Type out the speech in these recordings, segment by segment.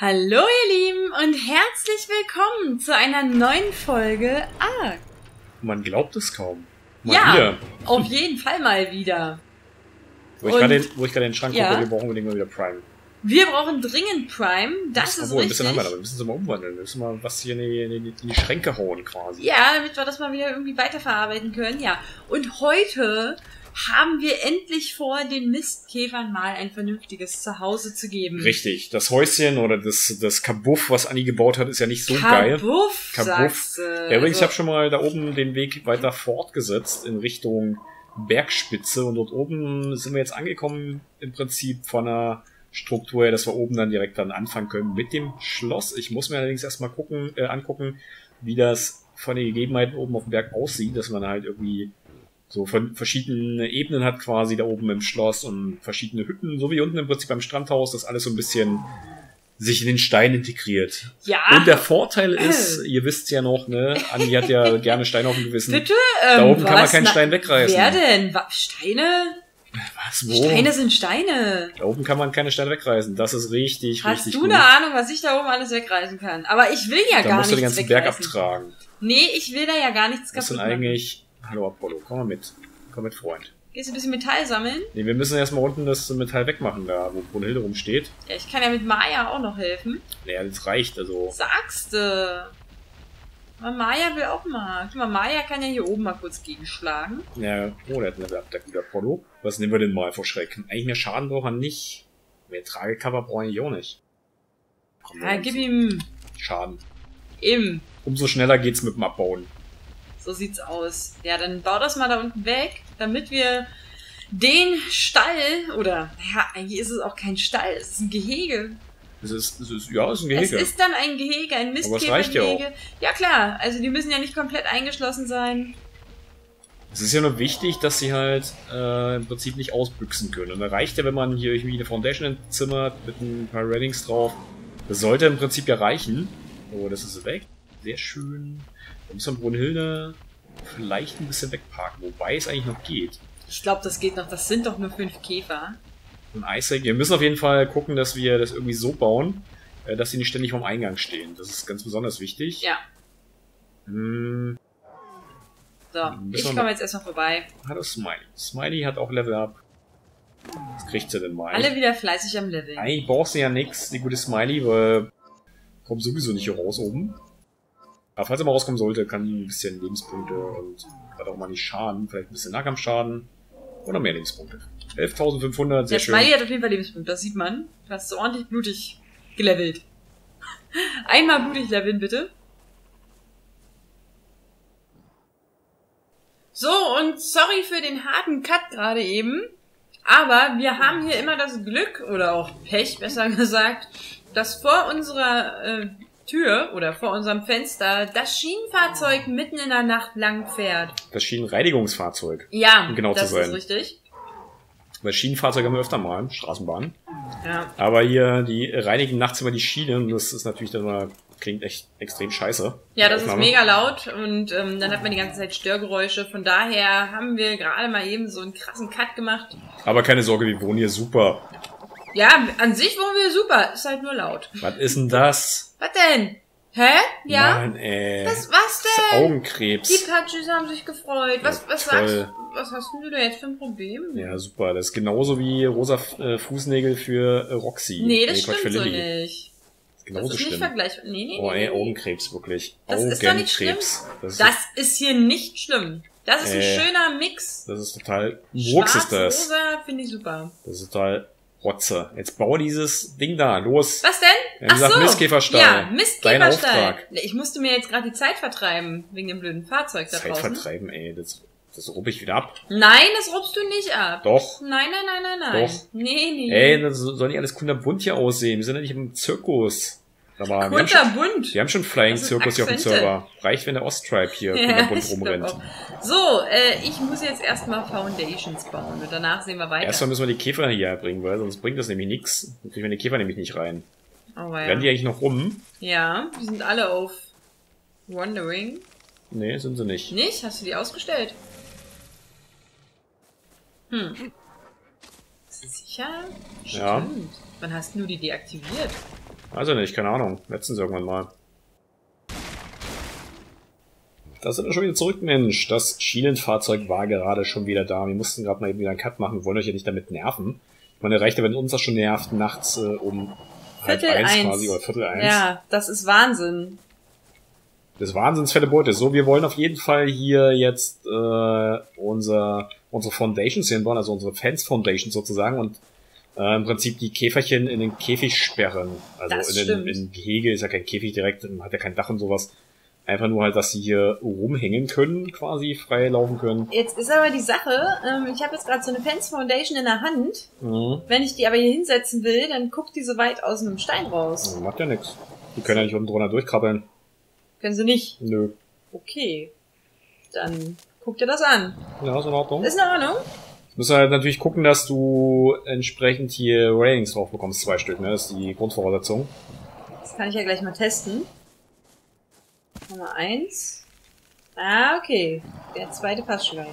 Hallo ihr Lieben und herzlich willkommen zu einer neuen Folge ARK. Man glaubt es kaum. Mal ja, wieder. Auf jeden Fall mal wieder. Wo ich gerade den Schrank gucke, wir brauchen unbedingt mal wieder Prime. Wir brauchen dringend Prime, das ist richtig. Ein bisschen haben wir da, wir müssen es mal umwandeln. Wir müssen mal was hier in die Schränke hauen quasi. Ja, damit wir das mal wieder irgendwie weiterverarbeiten können, ja. Und heute haben wir endlich vor, den Mistkäfern mal ein vernünftiges Zuhause zu geben. Richtig. Das Häuschen oder das Kabuff, was Anni gebaut hat, ist ja nicht so geil. Kabuff, sagst du. Ja, übrigens, ich habe schon mal da oben den Weg weiter fortgesetzt in Richtung Bergspitze. Und dort oben sind wir jetzt angekommen, im Prinzip von einer Struktur her, dass wir oben dann direkt anfangen können mit dem Schloss. Ich muss mir allerdings erstmal angucken, wie das von den Gegebenheiten oben auf dem Berg aussieht, dass man halt irgendwie so von verschiedenen Ebenen hat quasi da oben im Schloss und verschiedene Hütten, so wie unten im Prinzip beim Strandhaus, das alles so ein bisschen sich in den Stein integriert. Ja. Und der Vorteil ist, ihr wisst ja noch, ne, Anni hat ja gerne Steine auf dem Gewissen. Bitte? Da oben kann man keinen Stein wegreißen. Wer denn? Steine? Was? Wo? Steine sind Steine. Da oben kann man keine Steine wegreißen. Das ist richtig, richtig gut. Hast du eine Ahnung, was ich da oben alles wegreißen kann? Aber ich will ja gar nichts wegreißen. Da musst du den ganzen Berg abtragen. Nee, ich will da ja gar nichts kaputt machen. Eigentlich... Hallo Apollo, komm mal mit. Komm mit, Freund. Gehst du ein bisschen Metall sammeln? Nee, wir müssen erstmal unten das Metall wegmachen, da wo Brunhilde rumsteht. Ja, ich kann ja mit Maya auch noch helfen. Naja, das reicht, also. Sagste! Maya will auch mal. Guck mal, Maya kann ja hier oben mal kurz gegenschlagen. Ja, oh, der hat Level Up, der gute Apollo. Was nehmen wir denn mal vor Schreck? Eigentlich mehr Schaden braucht er nicht. Mehr Tragecover brauche ich auch nicht. Komm, ja, gib ihm Schaden. Eben. Umso schneller geht's mit dem Abbauen. So sieht's aus. Ja, dann bau das mal da unten weg, damit wir den Stall, oder, ja, eigentlich ist es auch kein Stall, es ist ein Gehege. Es ist ein Gehege. Es ist dann ein Gehege, ein Mistkäfergehege. Ja klar, also die müssen ja nicht komplett eingeschlossen sein. Es ist ja nur wichtig, dass sie halt im Prinzip nicht ausbüchsen können. Und da reicht ja, wenn man hier irgendwie eine Foundation entzimmert, mit ein paar Railings drauf. Das sollte im Prinzip ja reichen. Oh, das ist weg. Sehr schön. Da müssen wir Brunhilde vielleicht ein bisschen wegparken, wobei es eigentlich noch geht. Ich glaube, das geht noch. Das sind doch nur 5 Käfer. Und Isaac, wir müssen auf jeden Fall gucken, dass wir das irgendwie so bauen, dass sie nicht ständig vorm Eingang stehen. Das ist ganz besonders wichtig. Ja. So, ich komme jetzt erstmal vorbei. Hallo Smiley. Smiley hat auch Level Up. Was kriegt sie denn mal? Alle wieder fleißig am Level. Eigentlich brauchst du ja nichts, die gute Smiley, weil kommt sowieso nicht hier raus oben. Aber falls er mal rauskommen sollte, kann ein bisschen Lebenspunkte und hat auch mal nicht Schaden, vielleicht ein bisschen Nahkampfschaden oder mehr Lebenspunkte. 11.500, sehr schön. Der Smiley hat auf jeden Fall Lebenspunkte, das sieht man. Du hast so ordentlich blutig gelevelt. Einmal blutig leveln, bitte. So, und sorry für den harten Cut gerade eben, aber wir haben hier immer das Glück, oder auch Pech, besser gesagt, dass vor unserer Tür oder vor unserem Fenster das Schienenfahrzeug mitten in der Nacht lang fährt. Das Schienenreinigungsfahrzeug. Ja, um genau das zu sein. Ist richtig. Weil Schienenfahrzeuge haben wir öfter mal, Straßenbahnen. Ja. Aber hier, die reinigen nachts immer die Schienen. Das ist natürlich dann mal, klingt echt extrem scheiße. Ja, das ist mega laut und dann hat man die ganze Zeit Störgeräusche. Von daher haben wir gerade mal eben so einen krassen Cut gemacht. Aber keine Sorge, wir wohnen hier super. Ja, an sich wohnen wir super. Ist halt nur laut. Was ist denn das? Was denn? Hä? Ja? Mann, ey. Was denn? Augenkrebs. Die Patschis haben sich gefreut. Was sagst du? Was hast denn du da jetzt für ein Problem? Ja, super. Das ist genauso wie rosa Fußnägel für Roxy. Nee, das stimmt Quatsch, so nicht. Genauso das ist schlimm. Nicht vergleichbar. Nee, nee, oh, ey, Augenkrebs, wirklich. Das ist doch nicht schlimm. Das ist hier nicht schlimm. Das ist ein schöner Mix. Das ist total... Schwarz, ist das. Rosa finde ich super. Das ist total... Rotze, jetzt bau dieses Ding da, los. Was denn? Ach so. Mistkäferstall. Ja, Mistkäferstall. Dein Auftrag. Ich musste mir jetzt gerade die Zeit vertreiben, wegen dem blöden Fahrzeug da draußen. Zeit vertreiben, ey, das rupp ich wieder ab. Nein, das ruppst du nicht ab. Doch. Nein, nein, nein, nein, nein. Doch. Nee, nee. Ey, das soll nicht alles kunterbunt hier aussehen, wir sind ja nicht im Zirkus. Aber kunterbunt? Wir haben schon Flying-Zirkus hier auf dem Server. Reicht, wenn der Osttribe hier kunterbunt rumrennt. So, ich muss jetzt erstmal Foundations bauen und danach sehen wir weiter. Erstmal müssen wir die Käfer hierher bringen, weil sonst bringt das nämlich nichts. Dann kriegen wir die Käfer nämlich nicht rein. Oh, ja. Werden die eigentlich noch rum? Ja, die sind alle auf Wandering. Nee, sind sie nicht. Nicht? Hast du die ausgestellt? Hm. Sicher? Stimmt. Ja. Wann hast du die deaktiviert? Also nicht, keine Ahnung. Letztens irgendwann mal. Da sind wir schon wieder zurück, Mensch. Das Schienenfahrzeug war gerade schon wieder da. Wir mussten gerade mal eben wieder einen Cut machen. Wir wollen euch ja nicht damit nerven. Ich meine, reicht ja, wenn uns das schon nervt, nachts um halb eins quasi oder 1:15. Ja, das ist Wahnsinn. Das ist wahnsinns fette Beute. So, wir wollen auf jeden Fall hier jetzt unsere Foundations hinbauen, also unsere Fans Foundations sozusagen, und im Prinzip die Käferchen in den Käfig sperren. Also in Gehege ist ja kein Käfig direkt, hat ja kein Dach und sowas. Einfach nur halt, dass sie hier rumhängen können, quasi frei laufen können. Jetzt ist aber die Sache, ich habe jetzt gerade so eine Fence Foundation in der Hand. Mhm. Wenn ich die aber hier hinsetzen will, dann guckt die so weit aus einem Stein raus. Das macht ja nichts. Die können ja nicht unten drunter durchkrabbeln. Können sie nicht? Nö. Okay. Dann guck dir das an. Ja, ist in Ordnung. Ist in Ordnung. Jetzt müssen wir halt natürlich gucken, dass du entsprechend hier Railings drauf bekommst, 2 Stück, ne? Das ist die Grundvoraussetzung. Das kann ich ja gleich mal testen. Nummer 1. Ah, okay. Der zweite passt schon rein.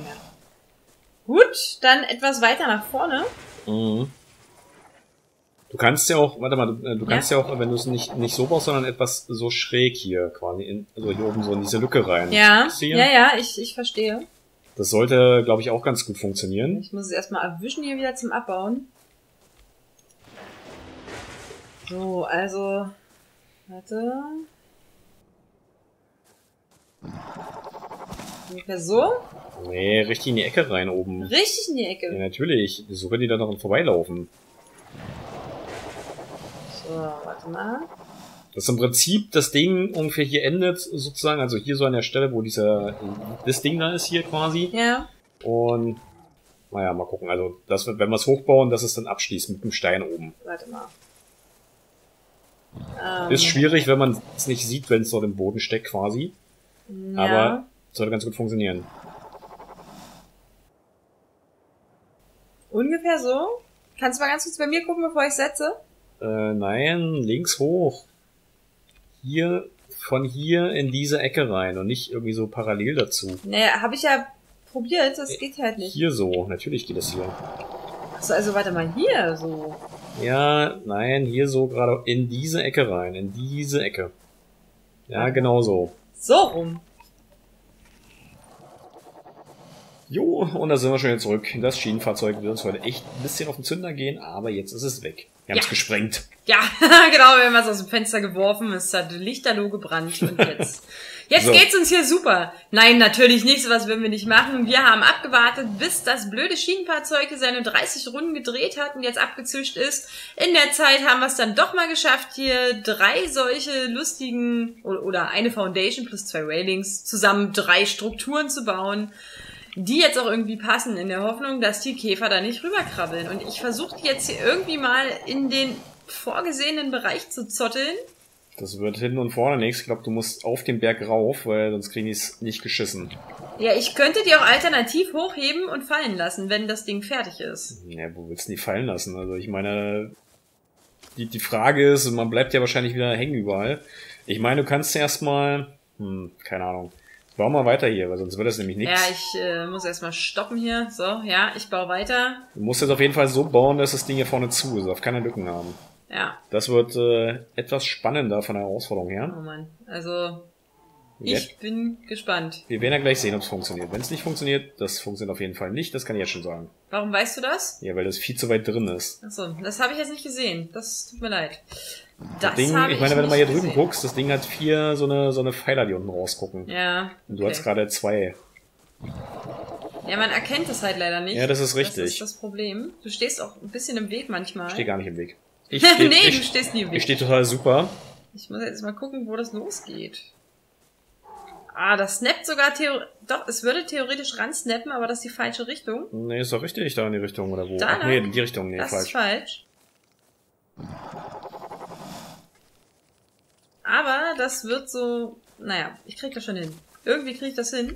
Gut, dann etwas weiter nach vorne. Mhm. Du kannst ja auch, warte mal, du kannst ja auch, wenn du es nicht so baust, sondern etwas so schräg hier quasi, also hier oben so in diese Lücke rein. Ja, ja, ich verstehe. Das sollte, glaube ich, auch ganz gut funktionieren. Ich muss es erstmal erwischen hier wieder zum Abbauen. So, also, warte. Ungefähr so? Nee, richtig in die Ecke rein oben. Richtig in die Ecke? Ja, natürlich. So können die da noch vorbeilaufen. So, warte mal. Das ist im Prinzip das Ding ungefähr hier endet, sozusagen, also hier so an der Stelle, wo das Ding da ist hier quasi. Ja. Und, naja, mal gucken, also, das, wenn wir es hochbauen, dass es dann abschließt mit dem Stein oben. Warte mal. Ist schwierig, wenn man es nicht sieht, wenn es dort im Boden steckt quasi. Ja. Aber sollte ganz gut funktionieren. Ungefähr so. Kannst du mal ganz kurz bei mir gucken, bevor ich setze? Nein, links hoch. Hier, von hier in diese Ecke rein und nicht irgendwie so parallel dazu. Naja, habe ich ja probiert, das geht halt nicht. Hier so, natürlich geht das hier. Achso, also warte mal, hier so. Ja, nein, hier so gerade in diese Ecke rein, in diese Ecke. Ja, genau so. So rum. Jo, und da sind wir schon wieder zurück. Das Schienenfahrzeug wird uns heute echt ein bisschen auf den Zünder gehen, aber jetzt ist es weg. Wir haben es gesprengt. Ja, genau, wir haben es aus dem Fenster geworfen, es hat lichterloh gebrannt und jetzt so. Geht's uns hier super. Nein, natürlich nicht, sowas würden wir nicht machen. Wir haben abgewartet, bis das blöde Schienenfahrzeug seine 30 Runden gedreht hat und jetzt abgezischt ist. In der Zeit haben wir es dann doch mal geschafft, hier 3 solche lustigen, oder eine Foundation plus 2 Railings, zusammen 3 Strukturen zu bauen, die jetzt auch irgendwie passen, in der Hoffnung, dass die Käfer da nicht rüberkrabbeln. Und ich versuche die jetzt hier irgendwie mal in den vorgesehenen Bereich zu zotteln. Das wird hinten und vorne nichts. Ich glaube, du musst auf den Berg rauf, weil sonst kriegen die es nicht geschissen. Ja, ich könnte die auch alternativ hochheben und fallen lassen, wenn das Ding fertig ist. Ja, wo willst du die fallen lassen? Also ich meine, die Frage ist, man bleibt ja wahrscheinlich wieder hängen überall. Ich meine, du kannst erstmal, keine Ahnung. Bau mal weiter hier, weil sonst wird das nämlich nichts. Ja, ich muss erstmal stoppen hier. So, ja, ich baue weiter. Du musst jetzt auf jeden Fall so bauen, dass das Ding hier vorne zu ist, auf keine Lücken haben. Ja. Das wird etwas spannender von der Herausforderung her. Oh Mann, also ich bin gespannt. Wir werden ja gleich sehen, ob es funktioniert. Wenn es nicht funktioniert, das funktioniert auf jeden Fall nicht, das kann ich jetzt schon sagen. Warum weißt du das? Ja, weil das viel zu weit drin ist. Achso, das habe ich jetzt nicht gesehen. Das tut mir leid. Das Ding, ich meine, wenn du mal hier drüben guckst, das Ding hat 4 so eine Pfeiler, die unten rausgucken. Ja. Und du hast gerade 2. Ja, man erkennt es halt leider nicht. Ja, das ist richtig. Das ist das Problem. Du stehst auch ein bisschen im Weg manchmal. Ich stehe gar nicht im Weg. Nee, du stehst nie im Weg. Ich stehe total super. Ich muss jetzt mal gucken, wo das losgeht. Ah, das snappt sogar theoretisch. Doch, es würde theoretisch ransnappen, aber das ist die falsche Richtung. Nee, ist doch richtig, da in die Richtung oder wo? Ach, nee, in die Richtung, nee, das falsch. Das ist falsch. Aber das wird so... Naja, ich krieg das schon hin. Irgendwie krieg ich das hin.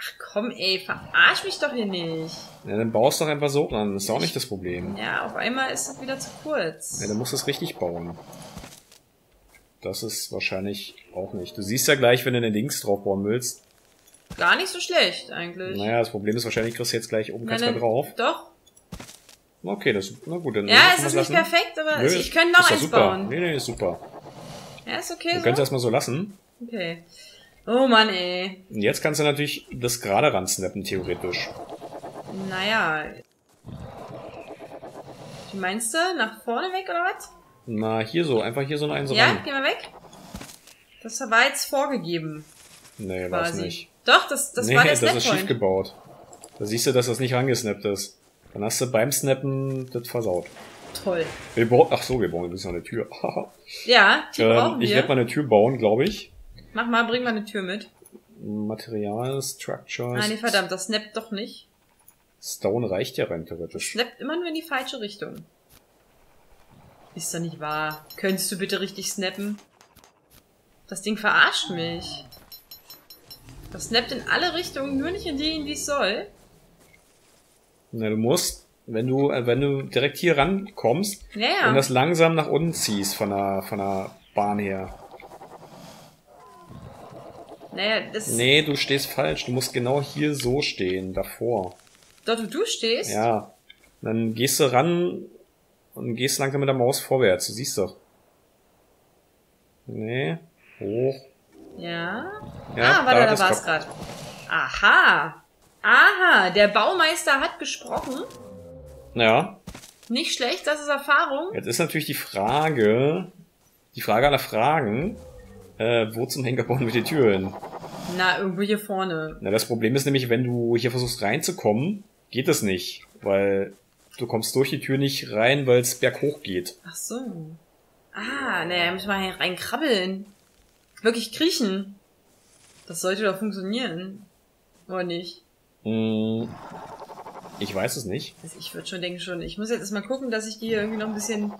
Ach komm ey, verarsch mich doch hier nicht. Ja, dann baust doch einfach so an. Das ist auch nicht das Problem. Ja, auf einmal ist es wieder zu kurz. Ja, dann musst du es richtig bauen. Das ist wahrscheinlich auch nicht. Du siehst ja gleich, wenn du den Dings drauf bauen willst. Gar nicht so schlecht eigentlich. Naja, das Problem ist wahrscheinlich, kriegst du jetzt gleich oben ganz mal drauf. Doch. Okay, das ist, na gut, dann. Ja, es ist nicht perfekt, aber nö, ich könnte noch eins bauen. Nee, nee, ist super. Ja, ist okay. Du kannst erstmal so lassen. Okay. Oh Mann, ey. Und jetzt kannst du natürlich das gerade ran snappen, theoretisch. Naja. Wie meinst du? Nach vorne weg oder was? Na, hier so. Einfach hier so ein Eins rein. Ja, geh mal weg. Das war jetzt vorgegeben. Nee, war es nicht. Doch, das war das. Nee, das ist schief gebaut. Da siehst du, dass das nicht rangesnappt ist. Dann hast du beim Snappen das versaut. Toll. Wir brauchen, ach so, wir brauchen ein bisschen eine Tür. Ja, die brauchen wir. Ich werde mal eine Tür bauen, glaube ich. Mach mal, bring mal eine Tür mit. Material, Structures. Ah, nee, verdammt, das snappt doch nicht. Stone reicht ja rein theoretisch. Snappt immer nur in die falsche Richtung. Ist doch nicht wahr. Könntest du bitte richtig snappen? Das Ding verarscht mich. Das snappt in alle Richtungen, nur nicht in die, in die es soll. Na, du musst, wenn du direkt hier rankommst, ja, und das langsam nach unten ziehst von der Bahn her. Naja, das... Nee, du stehst falsch. Du musst genau hier so stehen, davor. Dort, wo du stehst? Ja. Dann gehst du ran und gehst langsam mit der Maus vorwärts. Du siehst doch. Nee. Hoch. Ja. Ja, ah, warte, da war es gerade. Aha. Aha, der Baumeister hat gesprochen. Ja. Nicht schlecht, das ist Erfahrung. Jetzt ist natürlich die Frage aller Fragen, wo zum Henker bauen wir die Tür hin? Na, irgendwo hier vorne. Na, das Problem ist nämlich, wenn du hier versuchst reinzukommen, geht das nicht, weil du kommst durch die Tür nicht rein, weil es berghoch geht. Ach so. Ah, naja, müssen wir hier reinkrabbeln. Wirklich kriechen. Das sollte doch funktionieren. Oder nicht? Ich weiß es nicht. Also ich würde schon denken, ich muss jetzt erstmal gucken, dass ich die irgendwie noch ein bisschen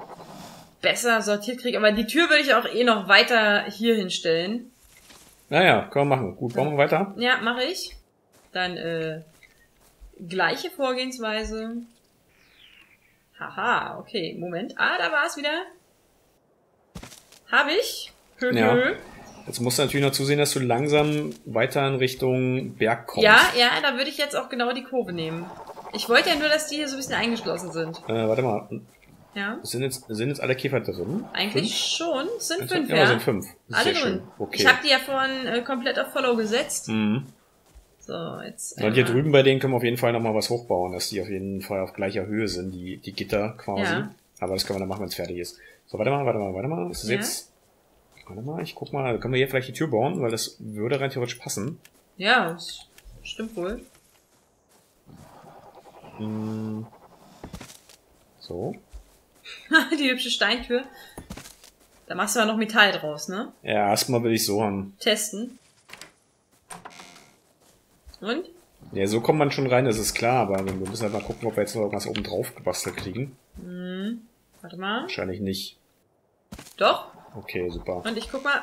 besser sortiert kriege. Aber die Tür würde ich auch eh noch weiter hier hinstellen. Naja, können wir machen. Gut, bauen wir weiter? Ja, mache ich. Dann gleiche Vorgehensweise. Haha, okay, Moment. Ah, da war es wieder. Habe ich. Höhö. Ja. Jetzt musst du natürlich noch zusehen, dass du langsam weiter in Richtung Berg kommst. Ja, ja, da würde ich jetzt auch genau die Kurve nehmen. Ich wollte ja nur, dass die hier so ein bisschen eingeschlossen sind. Warte mal. Ja. Sind jetzt alle Käfer drin? Eigentlich schon. Es sind 5, ja. Ja, sind 5. Alle drin. Okay. Ich habe die ja vorhin komplett auf Follow gesetzt. Mhm. So, jetzt. Und hier drüben bei denen können wir auf jeden Fall nochmal was hochbauen, dass die auf jeden Fall auf gleicher Höhe sind, die Gitter quasi. Ja. Aber das können wir dann machen, wenn es fertig ist. So, warte mal. Ist das jetzt... Warte mal, ich guck mal, können wir hier vielleicht die Tür bauen, weil das würde rein theoretisch passen. Ja, das stimmt wohl. So. Die hübsche Steintür. Da machst du aber noch Metall draus, ne? Ja, erstmal will ich so haben. Testen. Und? Ja, so kommt man schon rein, das ist klar, aber wir müssen halt mal gucken, ob wir jetzt noch irgendwas oben drauf gebastelt kriegen. Warte mal. Wahrscheinlich nicht. Doch. Okay, super. Und ich guck mal...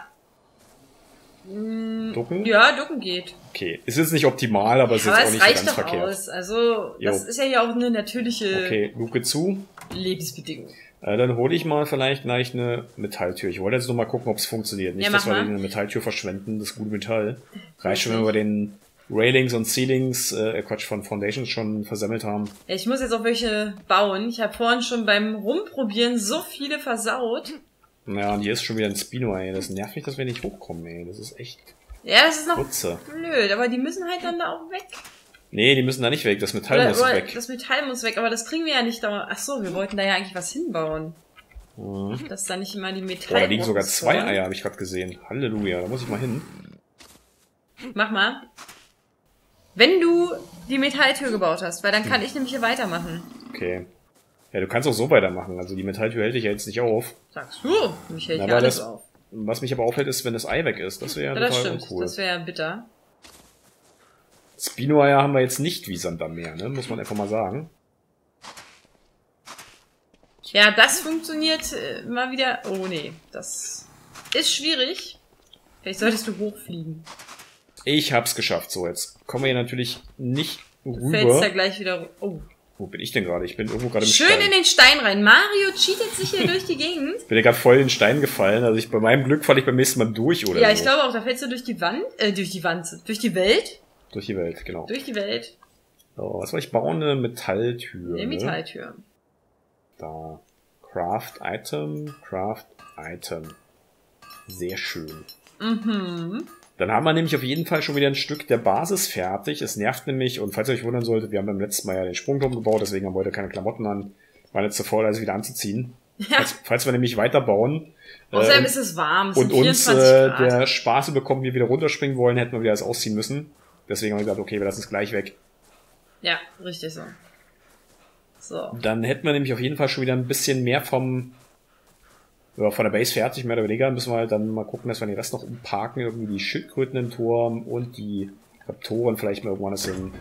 Ducken? Ja, ducken geht. Okay, ist jetzt nicht optimal, aber es ist jetzt auch nicht ganz verkehrt. Aber es reicht doch aus. Also, das ist ja hier auch eine natürliche... Okay, Luke zu. Lebensbedingung. Dann hole ich mal vielleicht gleich eine Metalltür. Ich wollte jetzt nur mal gucken, ob es funktioniert. Nicht, dass wir eine Metalltür verschwenden, das gute Metall. Reicht schon, wenn wir den Railings und Ceilings, Quatsch, von Foundations schon versammelt haben. Ich muss jetzt auch welche bauen. Ich habe vorhin schon beim Rumprobieren so viele versaut. Ja, und hier ist schon wieder ein Spino, ey. Das nervt mich, dass wir nicht hochkommen, ey. Das ist echt... Ja, das ist noch blöd, aber die müssen halt dann da auch weg. Nee, die müssen da nicht weg. Das Metall muss weg. Das Metall muss weg, aber das kriegen wir ja nicht da... Ach so, wir wollten da ja eigentlich was hinbauen. Mhm. Dass da nicht immer die Metall... Oh, da liegen sogar 2 Eier, habe ich gerade gesehen. Halleluja, da muss ich mal hin. Mach mal. Wenn du die Metalltür gebaut hast, weil dann kann ich nämlich hier weitermachen. Okay. Ja, du kannst auch so weitermachen. Also die Metalltür hält dich ja jetzt nicht auf. Sagst du? Mich hält ja alles auf. Was mich aber auffällt, ist, wenn das Ei weg ist. Das wäre ja total uncool. Das wäre ja bitter. Spino-Eier haben wir jetzt nicht wie Sand am Meer, ne? Muss man einfach mal sagen. Ja, das funktioniert mal wieder... Oh nee, das ist schwierig. Vielleicht solltest du hochfliegen. Ich hab's geschafft. So, jetzt kommen wir hier natürlich nicht rüber. Du fällst da gleich wieder... Oh. Wo bin ich denn gerade? Ich bin irgendwo gerade im Stein. Schön in den Stein rein. Mario cheatet sich hier durch die Gegend. Ich bin ja gerade voll in den Stein gefallen. Also bei meinem Glück falle ich beim nächsten Mal durch, oder? Ja, ich glaube auch, da fällst du durch die Wand, durch die Welt. Durch die Welt, genau. Durch die Welt. So, was soll ich bauen? Eine Metalltür. Eine Metalltür. da. Craft Item, Craft Item. Sehr schön. Mhm. Dann haben wir nämlich auf jeden Fall schon wieder ein Stück der Basis fertig. Es nervt nämlich, und falls ihr euch wundern solltet, wir haben beim letzten Mal ja den Sprungturm gebaut, deswegen haben wir heute keine Klamotten an, weil jetzt zu faul, also wieder anzuziehen. Ja. Falls wir nämlich weiterbauen. Außerdem ist es warm. Es und uns der Spaß bekommen, wir wieder runterspringen wollen, hätten wir wieder alles ausziehen müssen. Deswegen haben wir gesagt, okay, wir lassen es gleich weg. Ja, richtig so. So. Dann hätten wir nämlich auf jeden Fall schon wieder ein bisschen mehr vom... Ja, von der Base fertig, mehr oder weniger, müssen wir halt dann mal gucken, dass wir den Rest noch umparken, irgendwie die Schildkröten im Turm und die Raptoren vielleicht mal irgendwann das hin.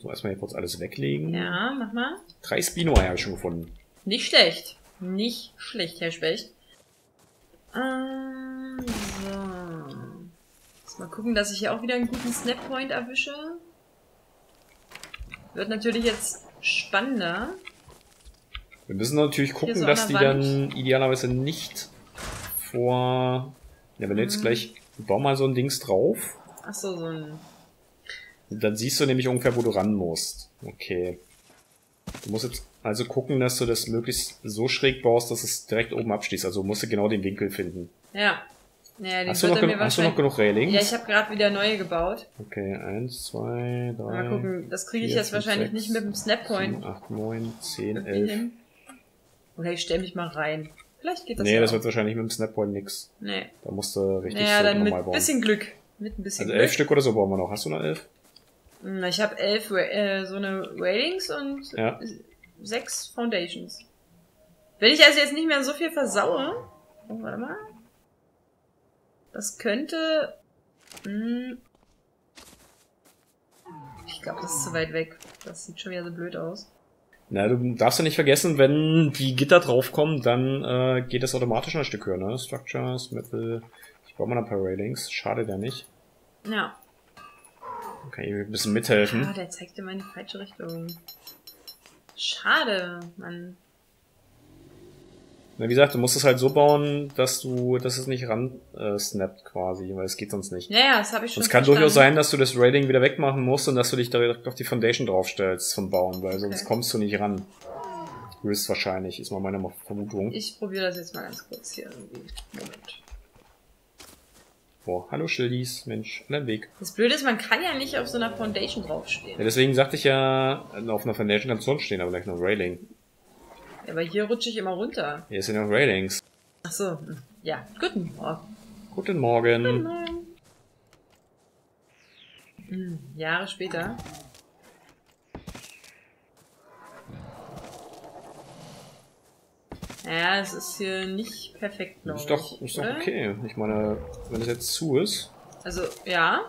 So, erstmal hier kurz alles weglegen. Ja, mach mal. 3 Spino-Eier habe ich schon gefunden. Nicht schlecht. Nicht schlecht, Herr Specht. So. Jetzt mal gucken, dass ich hier auch wieder einen guten Snap-Point erwische. Wird natürlich jetzt spannender. Wir müssen natürlich gucken, so dass die dann idealerweise nicht vor... Ja, wenn du jetzt gleich... Bau mal so ein Dings drauf. Ach so, so ein... Dann siehst du nämlich ungefähr, wo du ran musst. Okay. Du musst jetzt also gucken, dass du das möglichst so schräg baust, dass es direkt oben abschließt. Also musst du genau den Winkel finden. Ja. Naja, hast du noch genug Railings? Ja, ich habe gerade wieder neue gebaut. Okay, 1, 2, 3... Mal gucken, das kriege ich jetzt wahrscheinlich nicht mit dem Snappoint. 8, 9, 10, 11... Oder ich stelle mich mal rein. Vielleicht geht das Nee, ja, das wird wahrscheinlich mit dem Snappoint nix. Nee. Da musst du richtig normal bauen. Ja, dann mit ein bisschen Glück. Mit ein bisschen Glück. Also 11 Stück oder so bauen wir noch. Hast du noch 11? Na, ich habe 11 so eine Railings und ja. 6 Foundations. Wenn ich also jetzt nicht mehr so viel versaue... Oh, warte mal. Das könnte... Ich glaube, das ist zu weit weg. Das sieht schon wieder so blöd aus. Na, du darfst ja nicht vergessen, wenn die Gitter draufkommen, dann geht das automatisch ein Stück höher, ne? Structures, Metal... Ich brauche mal ein paar Railings, schade der nicht. Ja. Okay, ich will ein bisschen mithelfen. Ah, der zeigt immer in die falsche Richtung. Schade, Mann. Na, wie gesagt, du musst es halt so bauen, dass es nicht ran snappt quasi, weil es geht sonst nicht. Ja, das habe ich schon verstanden. Es kann durchaus sein, dass du das Railing wieder wegmachen musst und dass du dich direkt auf die Foundation draufstellst vom Bauen, weil sonst kommst du nicht ran. Höchstwahrscheinlich, ist mal meine Vermutung. Ich probiere das jetzt mal ganz kurz hier irgendwie. Moment. Boah, hallo Schildis, Mensch, an deinem Weg. Das Blöde ist, man kann ja nicht auf so einer Foundation draufstehen. Ja, deswegen sagte ich ja, auf einer Foundation kannst du sonst stehen, aber gleich noch Railing. Ja, aber hier rutsche ich immer runter. Hier sind ja noch Railings. Ach so, ja. Guten Morgen. Guten Morgen. Guten Morgen. Jahre später. Ja, es ist hier nicht perfekt, glaube ich. Ist doch okay. Ich meine, wenn es jetzt zu ist. Also, ja.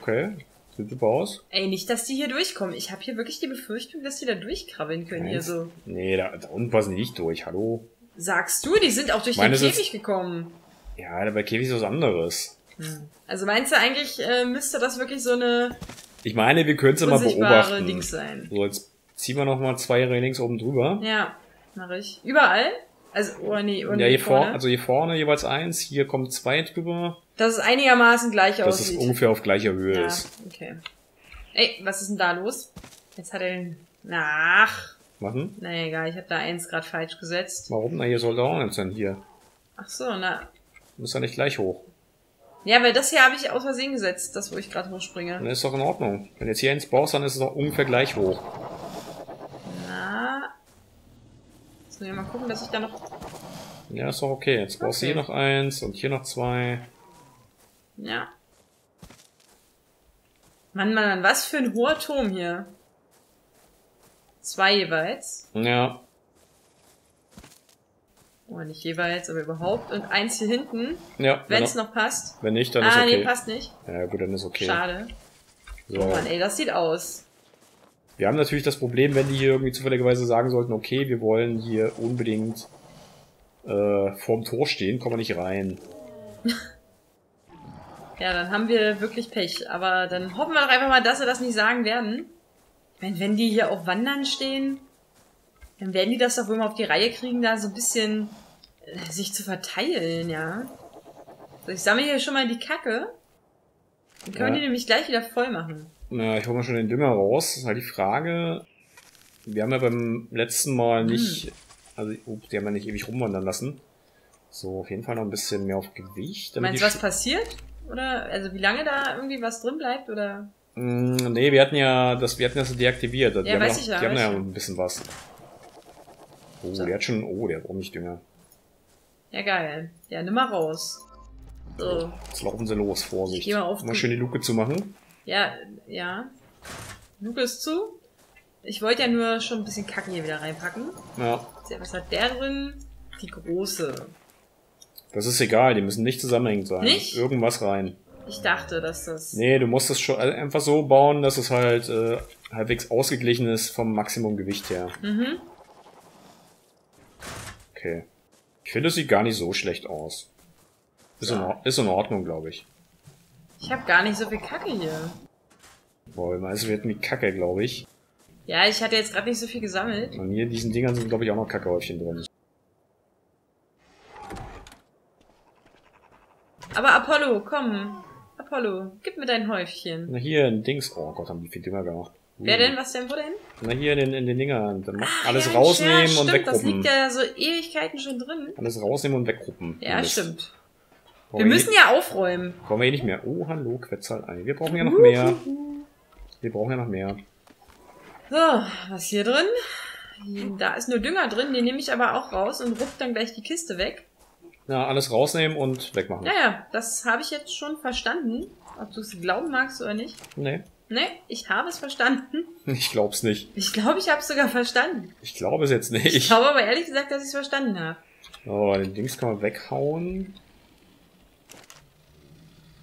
Okay. Sieht super aus. Ey, nicht, dass die hier durchkommen. Ich habe hier wirklich die Befürchtung, dass die da durchkrabbeln können. Hier so. Nee, da unten passen die nicht durch. Hallo? Sagst du, die sind auch durch den Käfig gekommen. Ja, bei Käfig ist was anderes. Hm. Also meinst du eigentlich, müsste das wirklich so eine... Ich meine, wir können es mal beobachten. Ding sein. So, jetzt ziehen wir nochmal 2 Railings oben drüber. Ja, mache ich. Überall? Also, oh nee, ja, hier vorne. Also hier vorne jeweils 1, hier kommen 2 drüber. Dass es einigermaßen gleich aussieht. Dass es ungefähr auf gleicher Höhe ist. Okay. Ey, was ist denn da los? Jetzt hat er den... Nach. Machen? Na egal, ich habe da 1 gerade falsch gesetzt. Warum? Na, hier soll er auch nicht sein, hier. Ach so, na... Muss ja nicht gleich hoch. Ja, weil das hier habe ich aus Versehen gesetzt, das wo ich gerade hochspringe. Dann ist doch in Ordnung. Wenn du jetzt hier 1 baust, dann ist es doch ungefähr gleich hoch. Na... Jetzt müssen wir mal gucken, dass ich da noch... Ja, ist doch okay. Jetzt brauchst du hier noch 1 und hier noch 2. Ja. Mann, Mann, Mann, was für ein hoher Turm hier. 2 jeweils. Ja. Oh, nicht jeweils, aber überhaupt. Und 1 hier hinten. Ja. Wenn es noch passt. Wenn nicht, dann ist okay. Ah, nee, passt nicht. Ja, gut, dann ist okay. Schade. So. Oh Mann, ey, das sieht aus. Wir haben natürlich das Problem, wenn die hier irgendwie zufälligerweise sagen sollten, okay, wir wollen hier unbedingt vorm Tor stehen, kommen wir nicht rein. Ja, dann haben wir wirklich Pech. Aber dann hoffen wir doch einfach mal, dass sie das nicht sagen werden. Wenn die hier auf Wandern stehen, dann werden die das doch wohl mal auf die Reihe kriegen, da so ein bisschen sich zu verteilen, ja. Also ich sammle hier schon mal die Kacke. Dann können wir die nämlich gleich wieder voll machen. Na, ich hole mal schon den Dünger raus. Das ist halt die Frage. Wir haben ja beim letzten Mal nicht Also, die haben wir nicht ewig rumwandern lassen. So, auf jeden Fall noch ein bisschen mehr auf Gewicht. Meinst du, was passiert? Oder, also, wie lange da irgendwie was drin bleibt, oder? Nee, wir hatten das deaktiviert. Ja, die weiß haben ich noch, ja. Die haben ja ein bisschen was. Oh, so. Der hat schon, oh, der hat auch nicht Dünger. Ja, geil. Ja, nimm mal raus. So. Jetzt laufen sie los, Vorsicht. Geh mal auf. Mal schön die Luke zu machen. Ja, ja. Luke ist zu. Ich wollte ja nur schon ein bisschen Kacke hier wieder reinpacken. Ja. Was hat der drin? Die große. Das ist egal, die müssen nicht zusammenhängend sein. Nicht? Irgendwas rein. Ich dachte, dass das... Nee, du musst es schon einfach so bauen, dass es halt halbwegs ausgeglichen ist vom Maximumgewicht her. Mhm. Okay. Ich finde, es sieht gar nicht so schlecht aus. Ist in Ordnung, glaube ich. Ich habe gar nicht so viel Kacke hier. Boah, es wird mit Kacke, glaube ich. Ja, ich hatte jetzt gerade nicht so viel gesammelt. Und hier in diesen Dingern sind, glaube ich, auch noch Kackehäufchen drin. Aber Apollo, komm. Apollo, gib mir dein Häufchen. Na hier, ein Dings. Oh Gott, haben die viel Dünger gemacht. Wer denn? Was denn? Wo denn? Na hier in den Dingern. Dann alles rausnehmen und stimmt, wegruppen. Das liegt ja so Ewigkeiten schon drin. Alles rausnehmen und wegruppen. Ja, stimmt. Wir müssen ja aufräumen. Kommen wir eh nicht mehr. Oh, hallo, Quetzalei. Wir brauchen ja noch mehr. Wir brauchen ja noch mehr. So, was hier drin? Da ist nur Dünger drin, den nehme ich aber auch raus und rupp dann gleich die Kiste weg. Ja, alles rausnehmen und wegmachen. Ja, ja, das habe ich jetzt schon verstanden. Ob du es glauben magst oder nicht. Nee. Nee, ich habe es verstanden. Ich glaube es nicht. Ich glaube, ich habe es sogar verstanden. Ich glaube es jetzt nicht. Ich glaube aber ehrlich gesagt, dass ich es verstanden habe. Oh, den Dings kann man weghauen.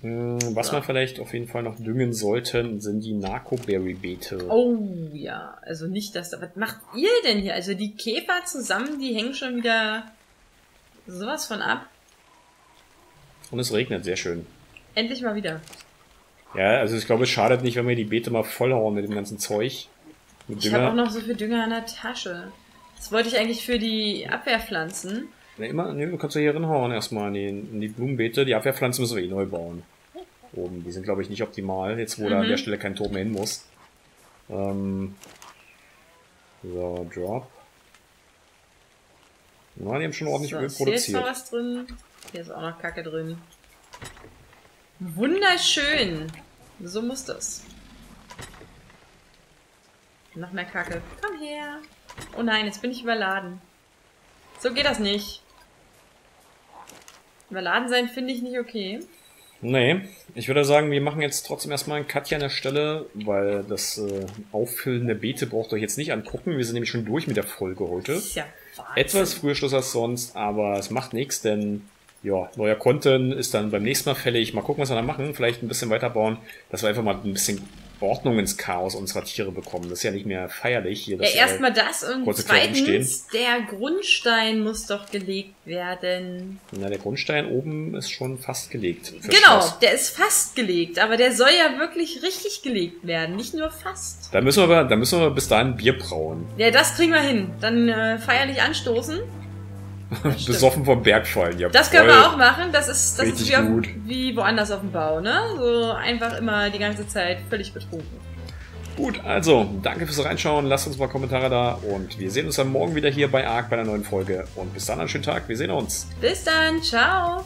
Was man vielleicht auf jeden Fall noch düngen sollte, sind die Narco-Berry-Beete. Oh ja, also nicht das. Was macht ihr denn hier? Also die Käfer zusammen, die hängen schon wieder sowas von ab. Und es regnet, sehr schön. Endlich mal wieder. Ja, also ich glaube, es schadet nicht, wenn wir die Beete mal vollhauen mit dem ganzen Zeug. Mit Dünger. Ich habe auch noch so viel Dünger in der Tasche. Das wollte ich eigentlich für die Abwehrpflanzen. Na immer, ne, du kannst ja hier reinhauen erstmal in die Blumenbeete. Die Abwehrpflanzen müssen wir eh neu bauen. Oben, die sind glaube ich nicht optimal, jetzt wo da an der Stelle kein Tor mehr hin muss. So, Drop. Na, die haben schon ordentlich so, Öl produziert. Hier ist noch was drin. Hier ist auch noch Kacke drin. Wunderschön. So muss das. Noch mehr Kacke. Komm her. Oh nein, jetzt bin ich überladen. So geht das nicht. Überladen sein finde ich nicht okay. Nee, ich würde sagen, wir machen jetzt trotzdem erstmal einen Cut hier an der Stelle, weil das Auffüllen der Beete braucht euch jetzt nicht angucken. Wir sind nämlich schon durch mit der Folge heute. Das ist ja Wahnsinn. Etwas früher Schluss als sonst, aber es macht nichts, denn ja, neuer Content ist dann beim nächsten Mal fällig. Mal gucken, was wir dann machen. Vielleicht ein bisschen weiterbauen, dass wir einfach mal ein bisschen Ordnung ins Chaos unserer Tiere bekommen. Das ist ja nicht mehr feierlich hier. Ja, erstmal das und zweitens, der Grundstein muss doch gelegt werden. Na, der Grundstein oben ist schon fast gelegt. Genau, der ist fast gelegt, aber der soll ja wirklich richtig gelegt werden, nicht nur fast. Da müssen wir bis dahin Bier brauen. Ja, das kriegen wir hin. Dann feierlich anstoßen. Besoffen vom Berg fallen, ja. Das können wir auch machen, das ist wie woanders auf dem Bau, ne? So einfach immer die ganze Zeit völlig betrunken. Gut, also, danke fürs Reinschauen, lasst uns mal Kommentare da und wir sehen uns dann morgen wieder hier bei ARK bei einer neuen Folge. Und bis dann, einen schönen Tag, wir sehen uns. Bis dann, ciao!